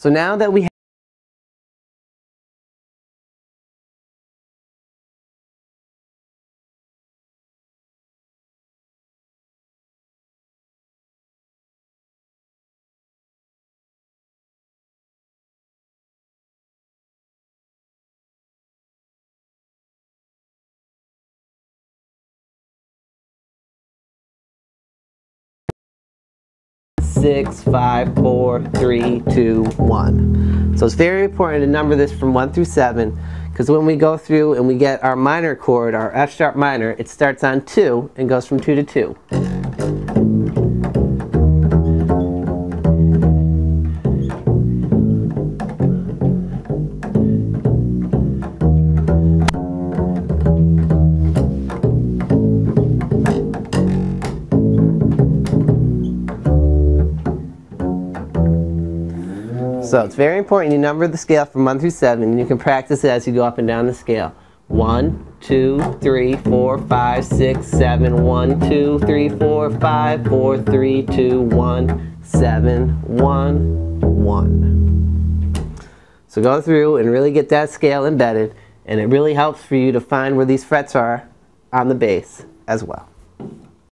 So now that we have six, five, four, three, two, one. So it's very important to number this from 1 through 7, because when we go through and we get our minor chord, our F sharp minor, it starts on 2 and goes from 2 to 2. So it's very important you number the scale from 1 through 7, and you can practice it as you go up and down the scale. 1, 2, 3, 4, 5, 6, 7. 1, 2, 3, 4, 5. 4, 3, 2, 1, 7, 1, 1. So go through and really get that scale embedded, and it really helps for you to find where these frets are on the bass as well.